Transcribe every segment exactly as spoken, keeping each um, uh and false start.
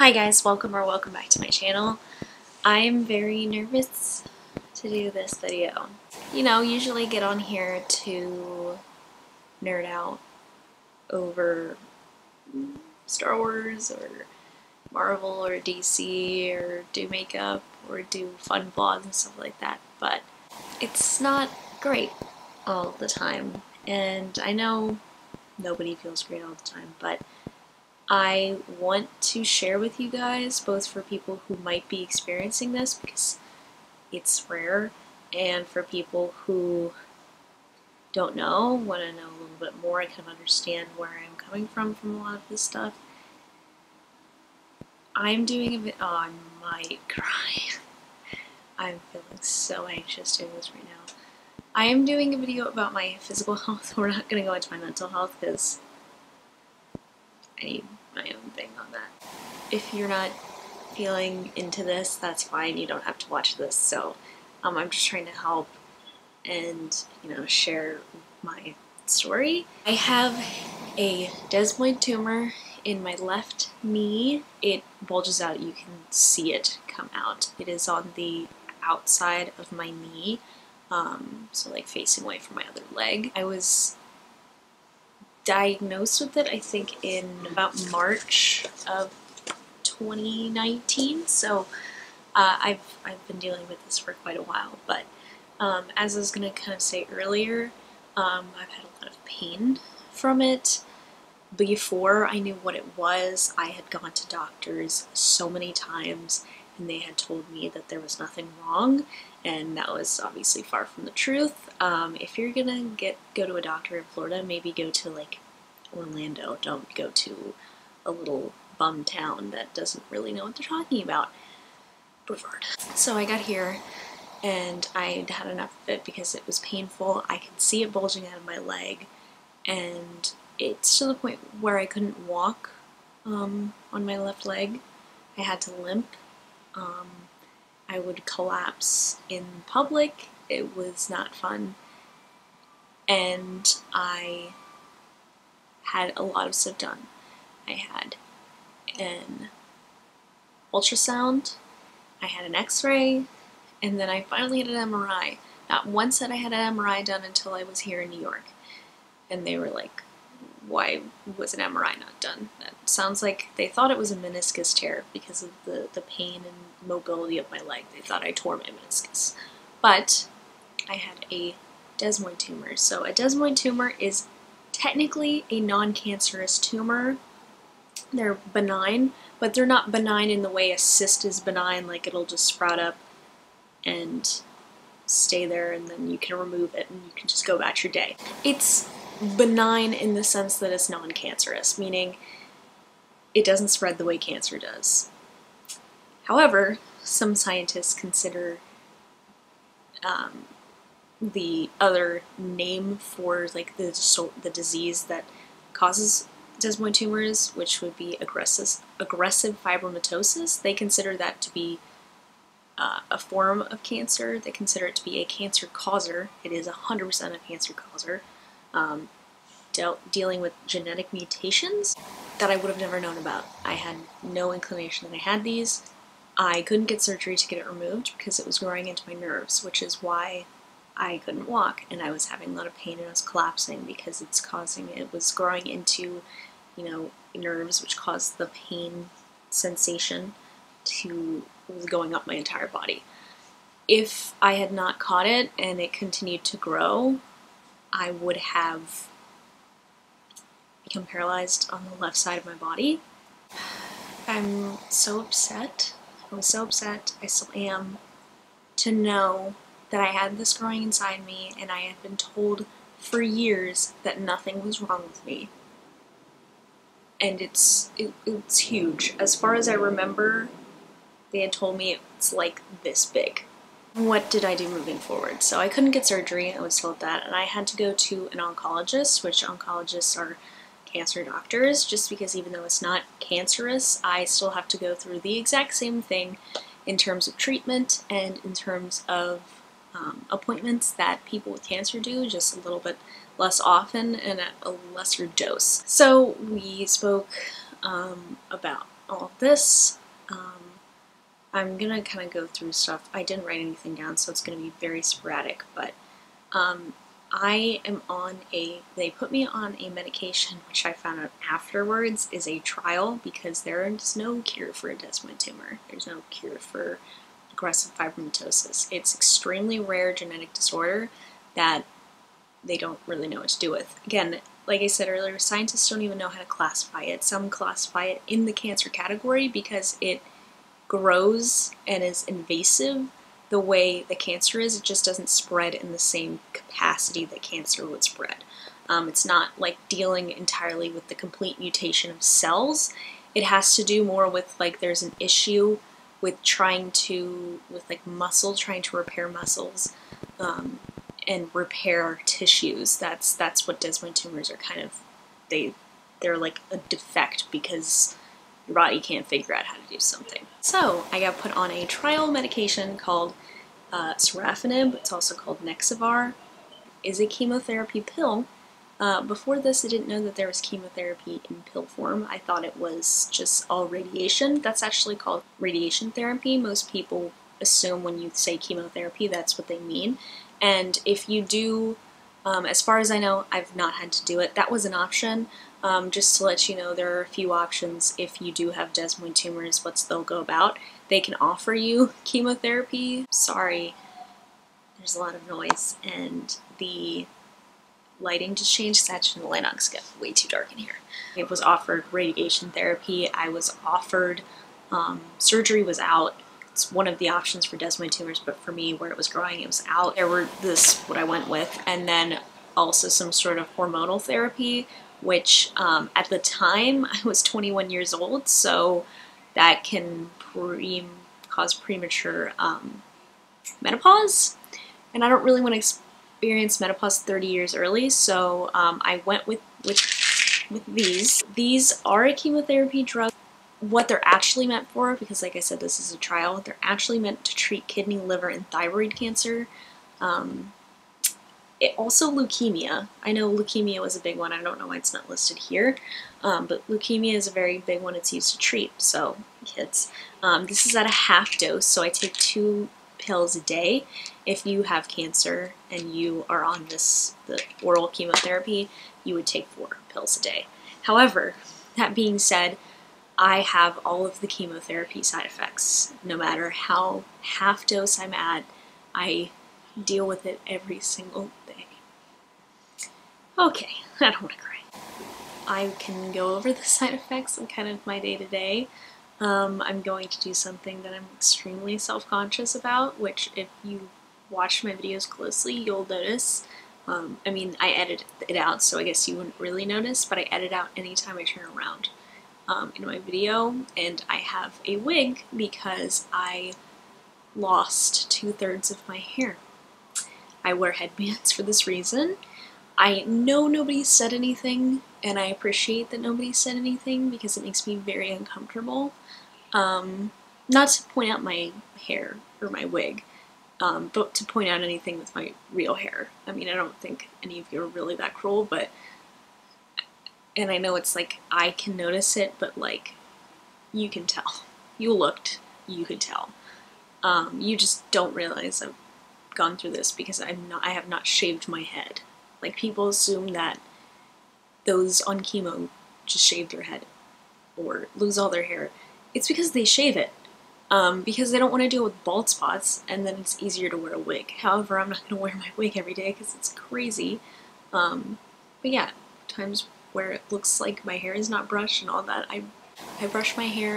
Hi guys, welcome or welcome back to my channel. I'm very nervous to do this video. You know, usually get on here to nerd out over Star Wars or Marvel or D C or do makeup or do fun vlogs and stuff like that, but it's not great all the time. And I know nobody feels great all the time, but I want to share with you guys, both for people who might be experiencing this because it's rare, and for people who don't know, want to know a little bit more, I kind of understand where I'm coming from from a lot of this stuff. I'm doing a bit, oh, I might cry. I'm feeling so anxious doing this right now. I am doing a video about my physical health. We're not going to go into my mental health because I need my own thing on that. If you're not feeling into this, that's fine. You don't have to watch this. So um, I'm just trying to help and, you know, share my story. I have a desmoid tumor in my left knee. It bulges out. You can see it come out. It is on the outside of my knee, um, so like facing away from my other leg. I was diagnosed with it, I think, in about March of twenty nineteen, so uh, I've, I've been dealing with this for quite a while, but um, as I was going to kind of say earlier, um, I've had a lot of pain from it. Before I knew what it was, I had gone to doctors so many times, and they had told me that there was nothing wrong, and that was obviously far from the truth. Um, if you're gonna get go to a doctor in Florida, maybe go to like Orlando. Don't go to a little bum town that doesn't really know what they're talking about. Brevard. So I got here, and I had enough of it because it was painful. I could see it bulging out of my leg, and it's to the point where I couldn't walk um, on my left leg. I had to limp. Um, I would collapse in public. It was not fun. And I had a lot of stuff done. I had an ultrasound, I had an x-ray, and then I finally had an M R I. Not once had I had an M R I done until I was here in New York. And they were like, why was an M R I not done? That sounds like they thought it was a meniscus tear because of the, the pain and mobility of my leg. They thought I tore my meniscus. But I had a desmoid tumor. So a desmoid tumor is technically a non-cancerous tumor. They're benign, but they're not benign in the way a cyst is benign, like it'll just sprout up and stay there and then you can remove it and you can just go about your day. It's benign in the sense that it's non-cancerous, meaning it doesn't spread the way cancer does. However, some scientists consider um, the other name for like the, so the disease that causes desmoid tumors, which would be aggressive, aggressive fibromatosis. They consider that to be uh, a form of cancer. They consider it to be a cancer causer. It is one hundred percent a cancer causer. Um, dealt, dealing with genetic mutations that I would have never known about. I had no inclination that I had these. I couldn't get surgery to get it removed because it was growing into my nerves, which is why I couldn't walk, and I was having a lot of pain and I was collapsing because it's causing, it was growing into, you know, nerves, which caused the pain sensation to, it was going up my entire body. If I had not caught it and it continued to grow, I would have become paralyzed on the left side of my body. I'm so upset. I was so upset, I still am, to know that I had this growing inside me and I had been told for years that nothing was wrong with me. And it's, it, it's huge. As far as I remember, they had told me it's like this big. What did I do moving forward? So I couldn't get surgery, I was told that, and I had to go to an oncologist, which oncologists are cancer doctors, just because even though it's not cancerous, I still have to go through the exact same thing in terms of treatment and in terms of um, appointments that people with cancer do, just a little bit less often and at a lesser dose. So we spoke um, about all of this. Um, I'm gonna kind of go through stuff. I didn't write anything down, so it's gonna be very sporadic, but um, I am on a, they put me on a medication, which I found out afterwards is a trial because there is no cure for a desmoid tumor. There's no cure for aggressive fibromatosis. It's extremely rare genetic disorder that they don't really know what to do with. Again, like I said earlier, scientists don't even know how to classify it. Some classify it in the cancer category because it grows and is invasive the way the cancer is. It just doesn't spread in the same capacity that cancer would spread. Um, it's not like dealing entirely with the complete mutation of cells. It has to do more with like there's an issue with trying to, with like muscle, trying to repair muscles um, and repair tissues. That's that's what desmoid tumors are kind of, they, they're like a defect because your body can't figure out how to do something. So I got put on a trial medication called uh, sorafenib. It's also called Nexavar. It's a chemotherapy pill. Uh, before this, I didn't know that there was chemotherapy in pill form. I thought it was just all radiation. That's actually called radiation therapy. Most people assume when you say chemotherapy, that's what they mean. And if you do, um, as far as I know, I've not had to do it. That was an option. Um, just to let you know, there are a few options if you do have desmoid tumors, what they'll go about. They can offer you chemotherapy. Sorry, there's a lot of noise and the lighting just changed. It's actually the Linux got way too dark in here. It was offered radiation therapy. I was offered, um, surgery was out. It's one of the options for desmoid tumors, but for me, where it was growing, it was out. There were this, what I went with, and then also some sort of hormonal therapy, which um, at the time I was twenty-one years old, so that can pre cause premature um, menopause, and I don't really want to experience menopause thirty years early, so um, I went with, with, with these. These are a chemotherapy drug. What they're actually meant for, because like I said, this is a trial, they're actually meant to treat kidney, liver, and thyroid cancer. Um, It also leukemia. I know leukemia was a big one. I don't know why it's not listed here, um, but leukemia is a very big one it's used to treat, so kids. Um, this is at a half dose, so I take two pills a day. If you have cancer and you are on this the oral chemotherapy, you would take four pills a day. However, that being said, I have all of the chemotherapy side effects. No matter how half dose I'm at, I deal with it every single day. Okay, I don't want to cry. I can go over the side effects and kind of my day-to-day. -day. Um, I'm going to do something that I'm extremely self-conscious about, which if you watch my videos closely, you'll notice. Um, I mean, I edit it out, so I guess you wouldn't really notice, but I edit out anytime I turn around um, in my video, and I have a wig because I lost two-thirds of my hair. I wear headbands for this reason. I know nobody said anything, and I appreciate that nobody said anything because it makes me very uncomfortable. Um, not to point out my hair or my wig, um, but to point out anything with my real hair. I mean, I don't think any of you are really that cruel, but, and I know it's like, I can notice it, but like, you can tell. You looked, you could tell. Um, you just don't realize I've gone through this because I'm not, I have not shaved my head. Like, people assume that those on chemo just shave their head or lose all their hair. It's because they shave it, um, because they don't want to deal with bald spots, and then it's easier to wear a wig. However, I'm not going to wear my wig every day because it's crazy. Um, but yeah, times where it looks like my hair is not brushed and all that. I, I brush my hair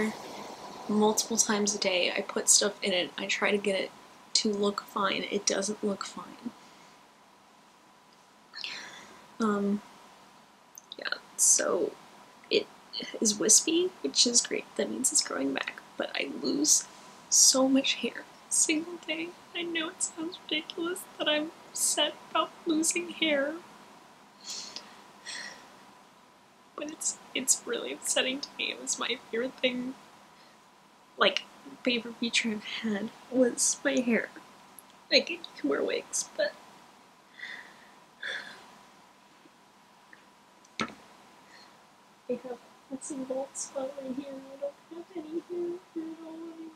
multiple times a day. I put stuff in it. I try to get it to look fine. It doesn't look fine. Um, yeah, so it is wispy, which is great. That means it's growing back, but I lose so much hair single day. I know it sounds ridiculous that I'm upset about losing hair, but it's, it's really upsetting to me. It was my favorite thing. Like, favorite feature I've had was my hair. Like, you can wear wigs, but I have Let's see that spot right here. I don't have any here at all anymore.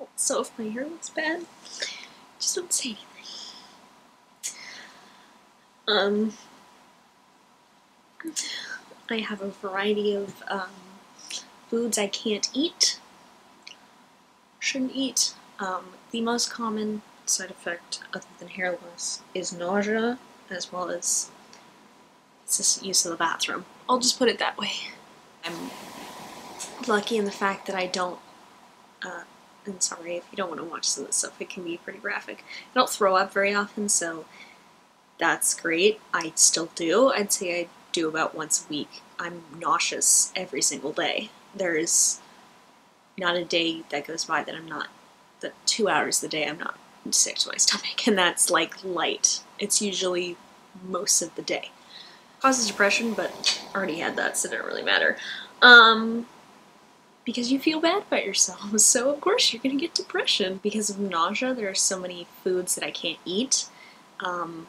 Oh, so if my hair looks bad, just don't say anything. Um, I have a variety of um, foods I can't eat, shouldn't eat. Um, the most common side effect, other than hair loss, is nausea, as well as just use of the bathroom. I'll just put it that way. I'm lucky in the fact that I don't, uh, and sorry if you don't want to watch some of this stuff, it can be pretty graphic. I don't throw up very often, so that's great. I still do. I'd say I do about once a week. I'm nauseous every single day. There is not a day that goes by that I'm not the two hours of the day I'm not sick to my stomach, and that's like light. It's usually most of the day. Causes depression, but already had that, so it doesn't really matter. Um, because you feel bad about yourself, so of course you're gonna get depression. Because of nausea, there are so many foods that I can't eat. Um,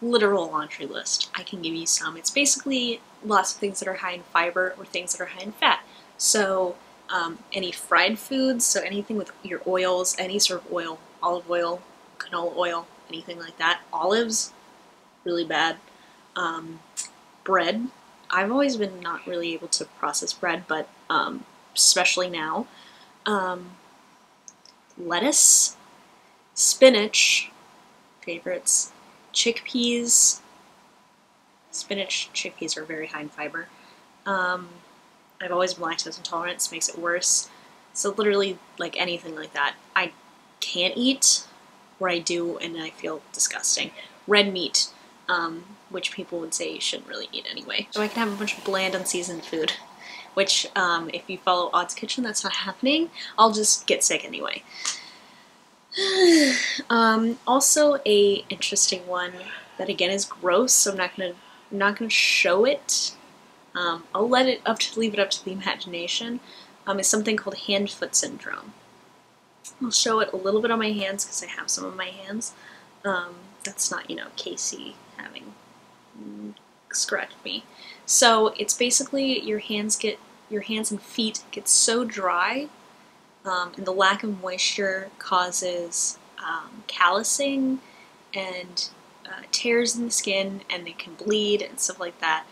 literal laundry list. I can give you some. It's basically lots of things that are high in fiber or things that are high in fat. So Um, any fried foods, so anything with your oils, any sort of oil, olive oil, canola oil, anything like that. Olives, really bad. Um, bread. I've always been not really able to process bread, but um, especially now. Um, lettuce, spinach, favorites, chickpeas. Spinach, chickpeas are very high in fiber. Um, I've always been lactose intolerant, makes it worse. So literally, like, anything like that, I can't eat, or I do and I feel disgusting. Red meat, um, which people would say you shouldn't really eat anyway. So I can have a bunch of bland, unseasoned food, which um, if you follow Odd's Kitchen, that's not happening. I'll just get sick anyway. um, also, a interesting one that again is gross, so I'm not gonna, I'm not gonna show it. Um, I'll let it up to leave it up to the imagination. Um, it's something called hand-foot syndrome. I'll show it a little bit on my hands because I have some on my hands. Um, that's not, you know, Casey having mm, scratched me. So it's basically your hands get your hands and feet get so dry, um, and the lack of moisture causes um, callousing and uh, tears in the skin, and they can bleed and stuff like that.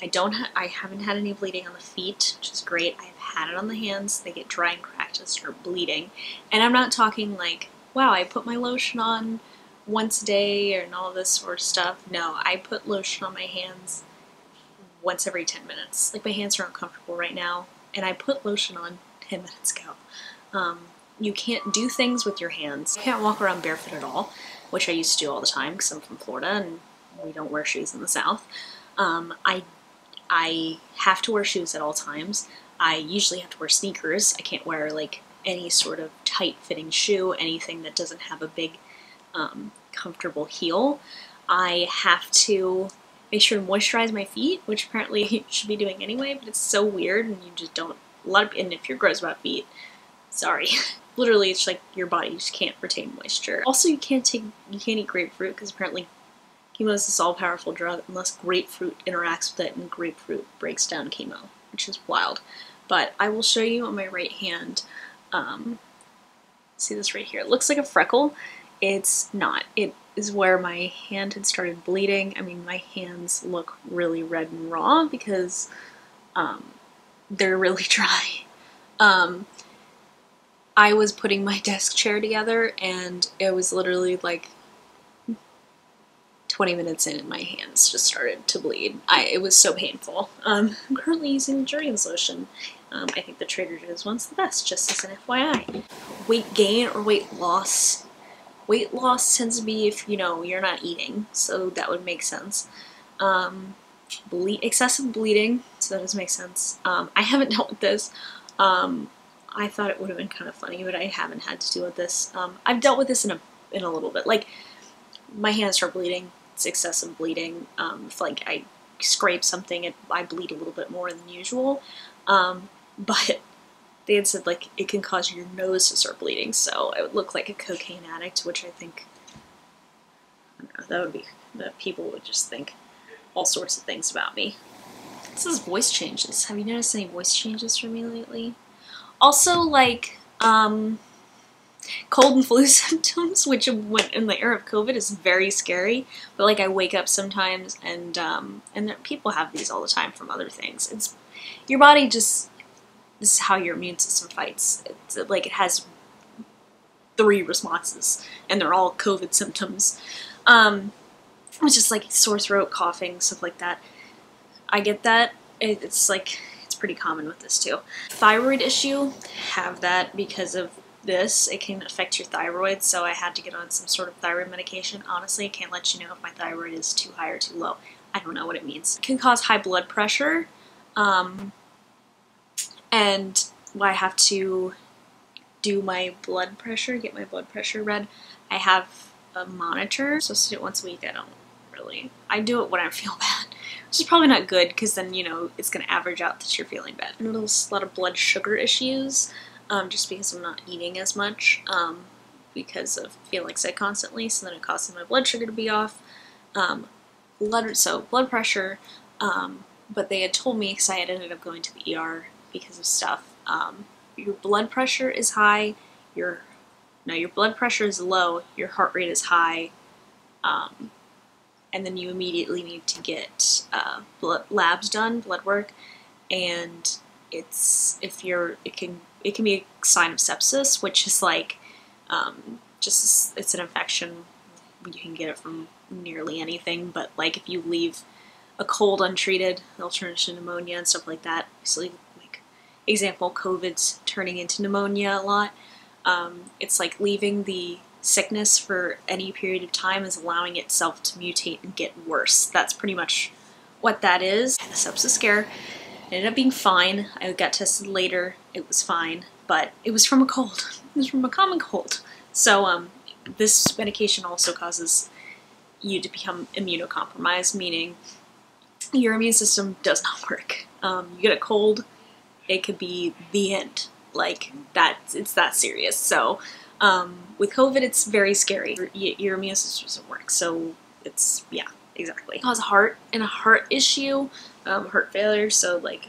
I don't. Ha I haven't had any bleeding on the feet, which is great. I've had it on the hands. They get dry and cracked and start bleeding. And I'm not talking like, wow, I put my lotion on once a day and all this sort of stuff. No, I put lotion on my hands once every ten minutes. Like, my hands are uncomfortable right now, and I put lotion on ten minutes ago. Um, you can't do things with your hands. You can't walk around barefoot at all, which I used to do all the time because I'm from Florida and we don't wear shoes in the South. Um, I I have to wear shoes at all times. I usually have to wear sneakers. I can't wear like any sort of tight-fitting shoe, anything that doesn't have a big, um, comfortable heel. I have to make sure to moisturize my feet, which apparently you should be doing anyway, but it's so weird, and you just don't, a lot of, and if you're gross about feet, sorry. Literally, it's like your body just can't retain moisture. Also, you can't take, you can't eat grapefruit, because apparently chemo is this all-powerful drug unless grapefruit interacts with it, and grapefruit breaks down chemo, which is wild. But I will show you on my right hand. Um, see this right here? It looks like a freckle. It's not. It is where my hand had started bleeding. I mean, my hands look really red and raw because um, they're really dry. Um, I was putting my desk chair together, and it was literally like twenty minutes in and my hands just started to bleed. I, it was so painful. Um, I'm currently using Jergens lotion. Um, I think the Trader Joe's one's the best, just as an F Y I. Weight gain or weight loss. Weight loss tends to be if, you know, you're not eating, so that would make sense. Um, ble- excessive bleeding, so that does make sense. Um, I haven't dealt with this. Um, I thought it would have been kind of funny, but I haven't had to deal with this. Um, I've dealt with this in a, in a little bit. Like, my hands start bleeding. It's excessive bleeding. Um, if, like, I scrape something, it, I bleed a little bit more than usual. Um, but they had said like it can cause your nose to start bleeding, so I would look like a cocaine addict, which I think, I don't know, that would be, that people would just think all sorts of things about me. This is voice changes. Have you noticed any voice changes for me lately? Also, like, um, cold and flu symptoms, which in the era of COVID is very scary, but like I wake up sometimes and, um, and people have these all the time from other things. It's, your body just, this is how your immune system fights. It's like it has three responses and they're all COVID symptoms. Um, it's just like sore throat, coughing, stuff like that. I get that. It, it's like, it's pretty common with this too. Thyroid issue, have that because of this. It can affect your thyroid, so I had to get on some sort of thyroid medication. Honestly, I can't let you know if my thyroid is too high or too low. I don't know what it means. It can cause high blood pressure, um, and I have to do my blood pressure, get my blood pressure read. I have a monitor. I'm supposed to do it once a week. I don't really. I do it when I feel bad, which is probably not good because then, you know, it's going to average out that you're feeling bad. And a lot of blood sugar issues. Um, just because I'm not eating as much, um, because of feeling sick constantly, so then it causes my blood sugar to be off, um, blood, so blood pressure, um, but they had told me, because I had ended up going to the E R because of stuff, um, your blood pressure is high, your, no, your blood pressure is low, your heart rate is high, um, and then you immediately need to get, uh, blood, labs done, blood work, and it's, if you're, it can It can be a sign of sepsis, which is like, um, just, it's an infection. You can get it from nearly anything, but like if you leave a cold untreated, it'll turn into pneumonia and stuff like that. So like, example, COVID's turning into pneumonia a lot. Um, it's like leaving the sickness for any period of time is allowing itself to mutate and get worse. That's pretty much what that is. The sepsis scare. It ended up being fine. I got tested later. It was fine, but it was from a cold. It was from a common cold. So um, this medication also causes you to become immunocompromised, meaning your immune system does not work. Um, you get a cold, it could be the end. Like that, it's that serious. So um, with COVID, it's very scary. Your, your immune system doesn't work. So it's, yeah, exactly. It causes heart and a heart issue. Um, heart failure, so like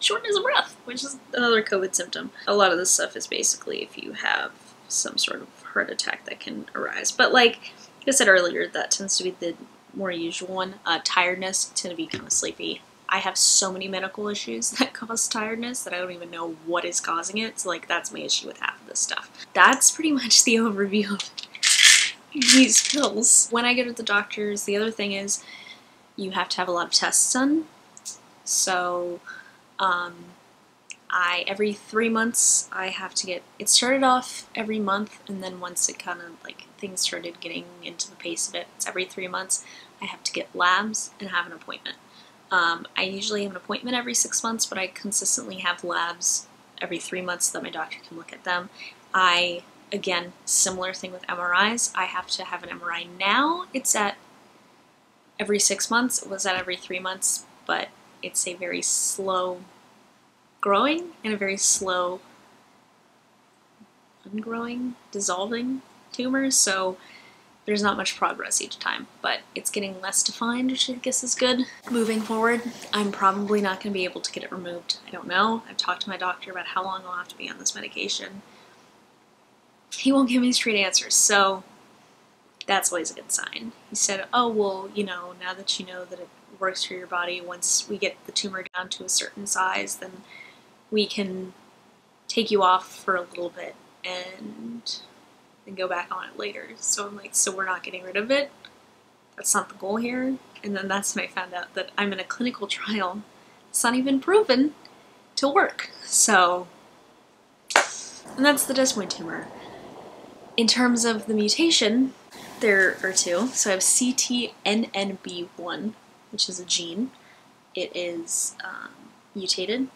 shortness of breath, which is another COVID symptom. A lot of this stuff is basically if you have some sort of heart attack that can arise. But like I said earlier, that tends to be the more usual one. Uh, tiredness, tend to be kind of sleepy. I have so many medical issues that cause tiredness that I don't even know what is causing it. So like that's my issue with half of this stuff. That's pretty much the overview of these pills. When I go to the doctors, the other thing is you have to have a lot of tests done. So, um, I, every three months I have to get, it started off every month, and then once it kind of like things started getting into the pace of it, it's every three months I have to get labs and have an appointment. Um, I usually have an appointment every six months, but I consistently have labs every three months so that my doctor can look at them. I, again, similar thing with M R Is. I have to have an M R I now. It's at every six months. It was at every three months, but it's a very slow growing and a very slow ungrowing, dissolving tumor, so there's not much progress each time, but it's getting less defined, which I guess is good. Moving forward, I'm probably not going to be able to get it removed. I don't know. I've talked to my doctor about how long I'll have to be on this medication. He won't give me straight answers, so that's always a good sign. He said, oh, well, you know, now that you know that it works for your body, once we get the tumor down to a certain size, then we can take you off for a little bit and then go back on it later. So I'm like, so we're not getting rid of it? That's not the goal here? And then that's when I found out that I'm in a clinical trial. It's not even proven to work. So, and that's the desmoid tumor. In terms of the mutation, there are two. So I have C T N N B one, which is a gene. It is um, mutated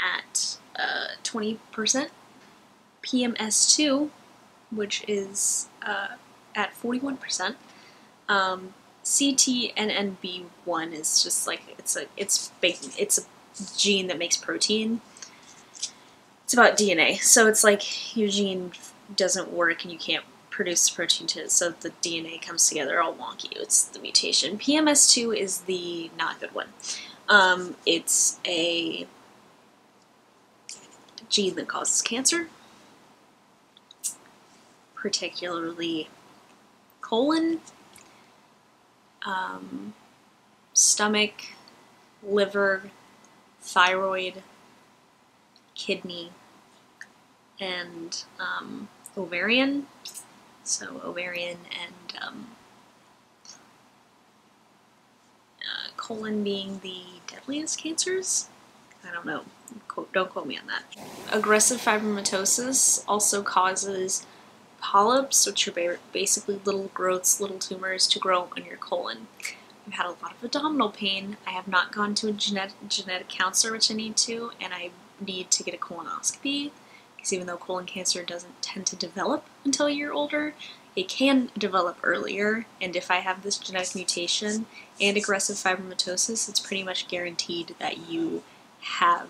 at uh, twenty percent. P M S two, which is uh, at forty-one percent. Um, C T N N B one is just like, it's a, it's, it's a gene that makes protein. it's about D N A. So it's like your gene doesn't work and you can't produce the protein to it, so the D N A comes together all wonky. It's the mutation. P M S two is the not good one. Um, it's a gene that causes cancer, particularly colon, um, stomach, liver, thyroid, kidney, and um, ovarian. So ovarian and um, uh, colon being the deadliest cancers? I don't know. Qu- don't quote me on that. Aggressive fibromatosis also causes polyps, which are ba basically little growths, little tumors, to grow on your colon. I've had a lot of abdominal pain. I have not gone to a genetic, genetic counselor, which I need to, and I need to get a colonoscopy. Even though colon cancer doesn't tend to develop until you're older, it can develop earlier, and if I have this genetic mutation and aggressive fibromatosis, it's pretty much guaranteed that you have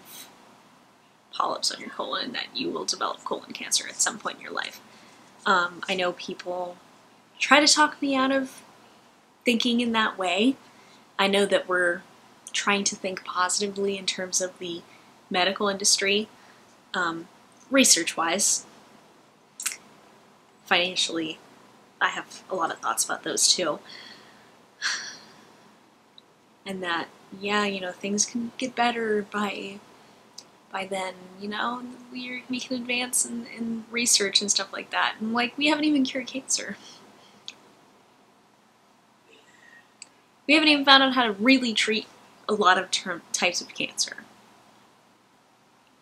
polyps on your colon and that you will develop colon cancer at some point in your life. Um, I know people try to talk me out of thinking in that way. I know that we're trying to think positively in terms of the medical industry. Um, Research-wise, financially, I have a lot of thoughts about those too. And that, yeah, you know, things can get better by by then, you know, we we can advance in, in research and stuff like that. And like, we haven't even cured cancer. We haven't even found out how to really treat a lot of term, types of cancer.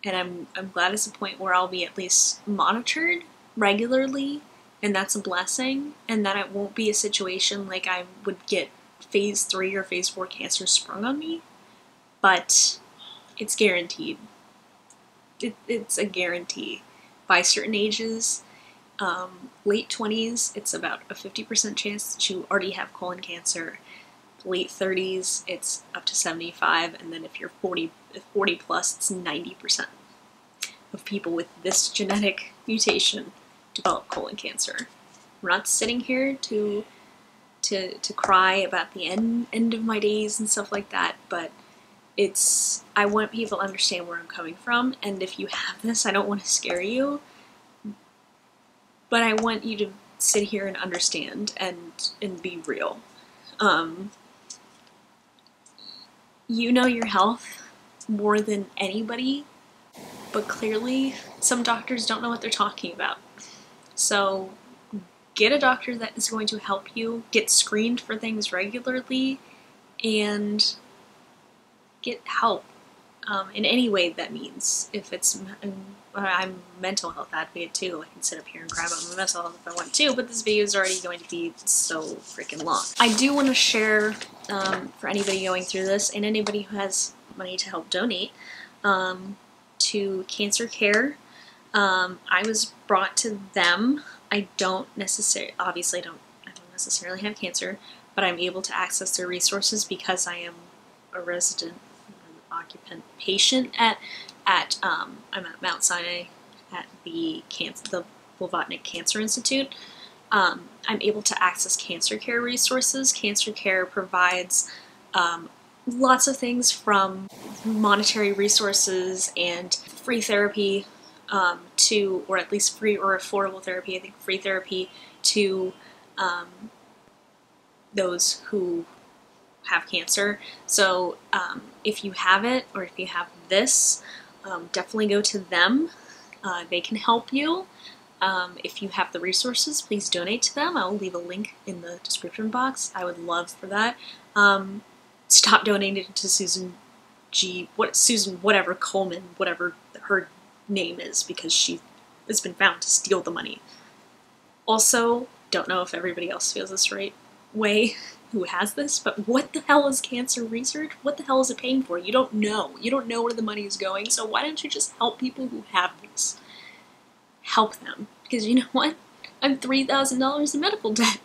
And I'm, I'm glad it's a point where I'll be at least monitored regularly, and that's a blessing, and that it won't be a situation like I would get phase three or phase four cancer sprung on me, but it's guaranteed. It, it's a guarantee. By certain ages, um, late twenties, it's about a fifty percent chance that you already have colon cancer. Late thirties, it's up to seventy-five, and then if you're forty, forty plus, it's ninety percent of people with this genetic mutation develop colon cancer. We're not sitting here to to to cry about the end end of my days and stuff like that, but it's I want people to understand where I'm coming from, and if you have this, I don't want to scare you, but I want you to sit here and understand and and be real. Um, You know your health more than anybody, but clearly some doctors don't know what they're talking about. So get a doctor that is going to help you, get screened for things regularly, and get help um, in any way that means. If it's, I'm, I'm a mental health advocate too, I can sit up here and grab on my mental health if I want to, but this video is already going to be so freaking long. I do want to share Um, for anybody going through this, and anybody who has money to help donate, um, to Cancer Care. Um, I was brought to them. I don't necessarily, obviously don't, I don't necessarily have cancer, but I'm able to access their resources because I am a resident, an occupant patient at, at um, I'm at Mount Sinai at the, cancer, the Blavatnik Cancer Institute. Um, I'm able to access cancer care resources. Cancer care provides um, lots of things from monetary resources and free therapy um, to, or at least free or affordable therapy, I think free therapy to um, those who have cancer. So um, if you have it, or if you have this, um, definitely go to them. Uh, they can help you. Um, if you have the resources, please donate to them. I'll leave a link in the description box. I would love for that. Um, stop donating to Susan G. What Susan whatever Coleman, whatever her name is, because she has been found to steal the money. Also, don't know if everybody else feels this right way who has this, but what the hell is cancer research? What the hell is it paying for? You don't know. You don't know where the money is going, so why don't you just help people who have this? Help them, because you know what? I'm three thousand dollars in medical debt,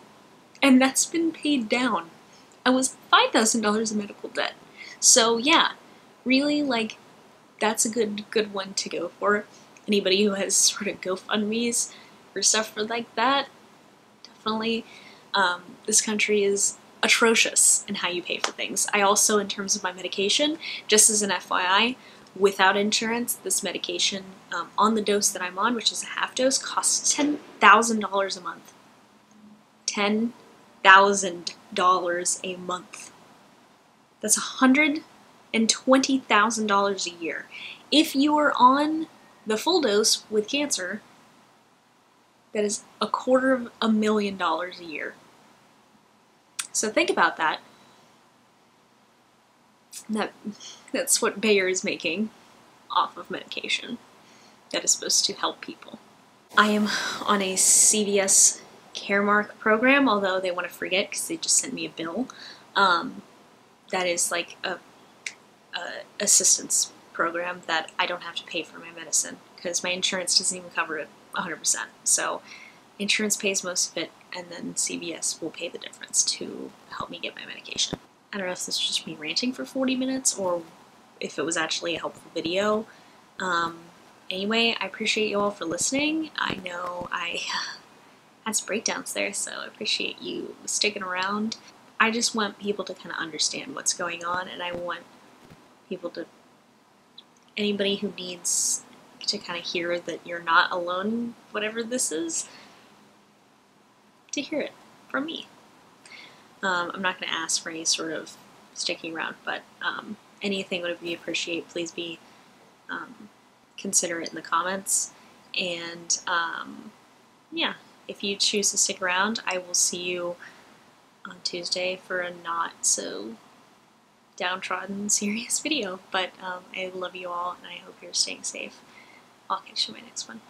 and that's been paid down. I was five thousand dollars in medical debt. So yeah, really, like, that's a good good one to go for. anybody who has sort of GoFundMes or suffered like that, definitely. Um, this country is atrocious in how you pay for things. I also, in terms of my medication, just as an F Y I, without insurance, this medication um, on the dose that I'm on, which is a half dose, costs ten thousand dollars a month. ten thousand dollars a month. That's one hundred twenty thousand dollars a year. If you are on the full dose with cancer, that is a quarter of a million dollars a year. So think about that. That that's what Bayer is making off of medication that is supposed to help people. I am on a C V S Caremark program, although they want to forget because they just sent me a bill. Um, that is like a, a assistance program that I don't have to pay for my medicine because my insurance doesn't even cover it one hundred percent. So insurance pays most of it, and then C V S will pay the difference to help me get my medication. I don't know if this is just me ranting for forty minutes or if it was actually a helpful video. Um, anyway, I appreciate you all for listening. I know I had some breakdowns there, so I appreciate you sticking around. I just want people to kind of understand what's going on, and I want people to, anybody who needs to kind of hear that you're not alone, whatever this is, to hear it from me. Um, I'm not going to ask for any sort of sticking around, but um, anything would be appreciated. Please be um, considerate in the comments. And um, yeah, if you choose to stick around, I will see you on Tuesday for a not so downtrodden, serious video. But um, I love you all, and I hope you're staying safe. I'll catch you in my next one.